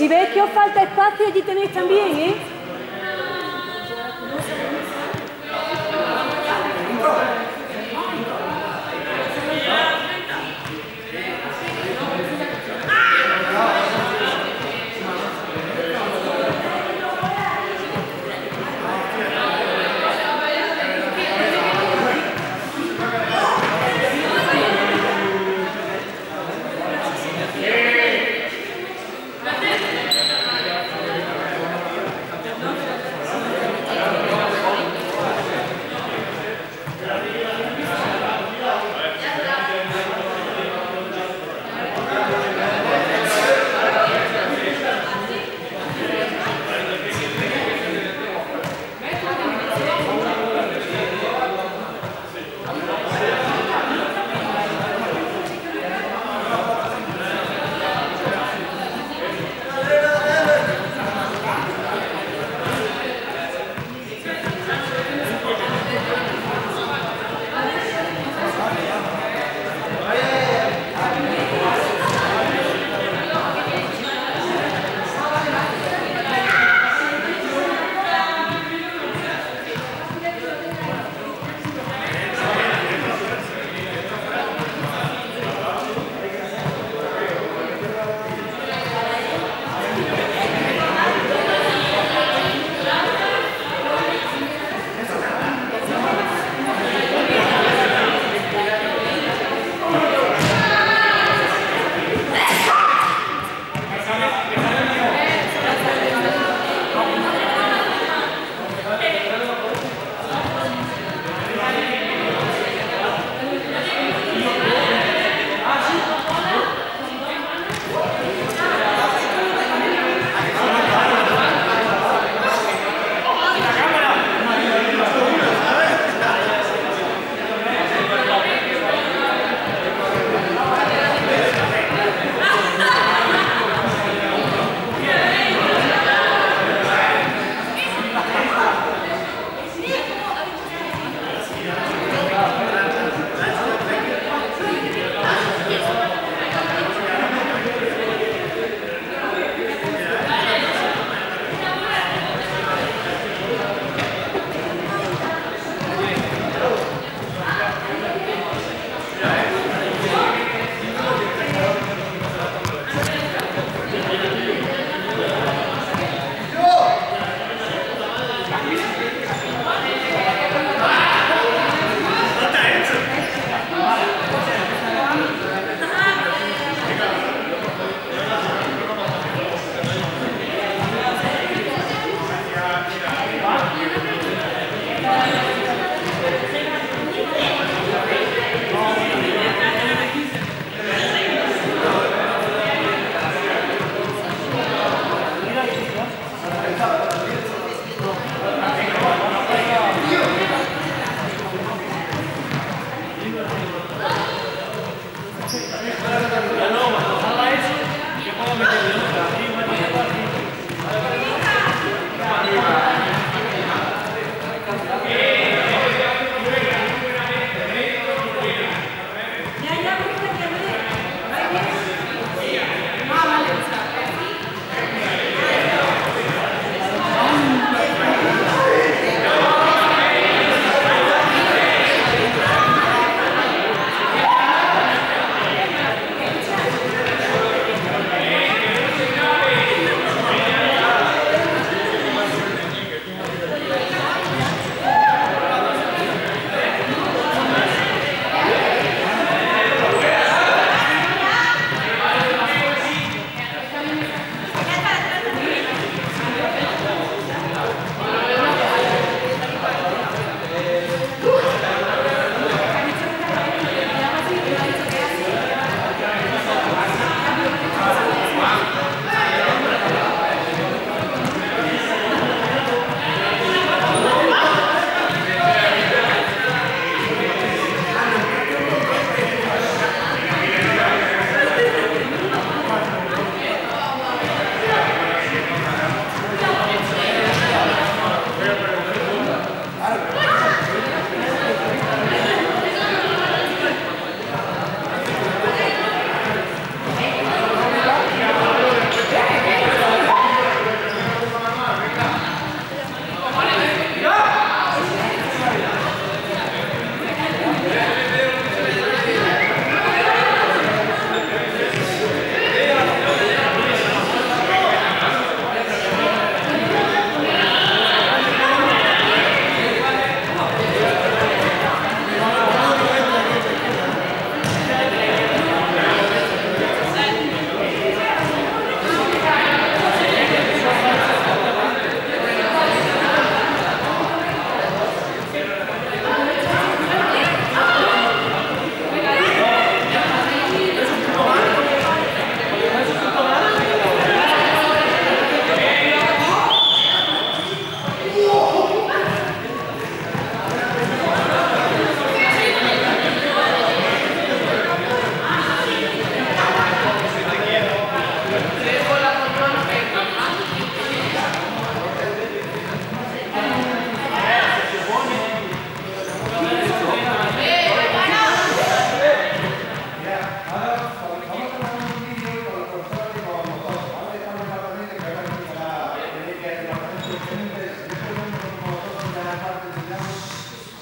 Si veis que os falta espacio, allí tenéis también, ¿eh?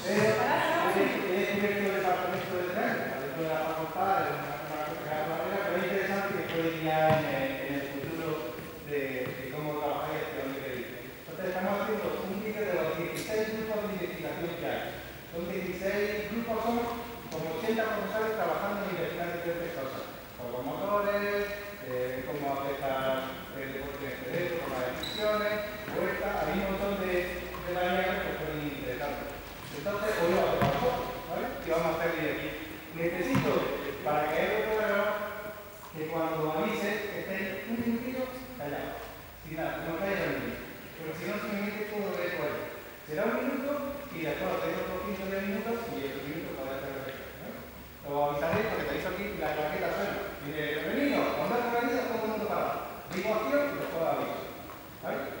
Es director del departamento de tránsito, dentro de la facultad, de una carrera, pero es interesante que puede guiar en el futuro de cómo trabajar y dónde queréis. Entonces estamos haciendo un ticket de los 16 grupos de investigación que hay. Los 16 grupos son como 80 profesores trabajando en investigación de diferentes cosas, como los motores, cómo afecta el deporte en el cerebro, como las decisiones, vueltas, hay un montón de variables que son interesantes. Entonces, hoy lo hacemos, ¿vale? Y vamos a hacer bien aquí. Necesito, para que haya otro programa, que cuando avise, estéis un minutito callados. Si nada, no estáis al minuto. Porque si no, si me metes todo de acuerdo. Será un minuto y después tenemos otros 15 minutos y esos minutos para hacer el resto, ¿no? Lo avisaré porque tenéis aquí la claqueta suena. Dice, bienvenido, cuando has venido, todo el mundo parado. Digo acción y después aviso. ¿Vale?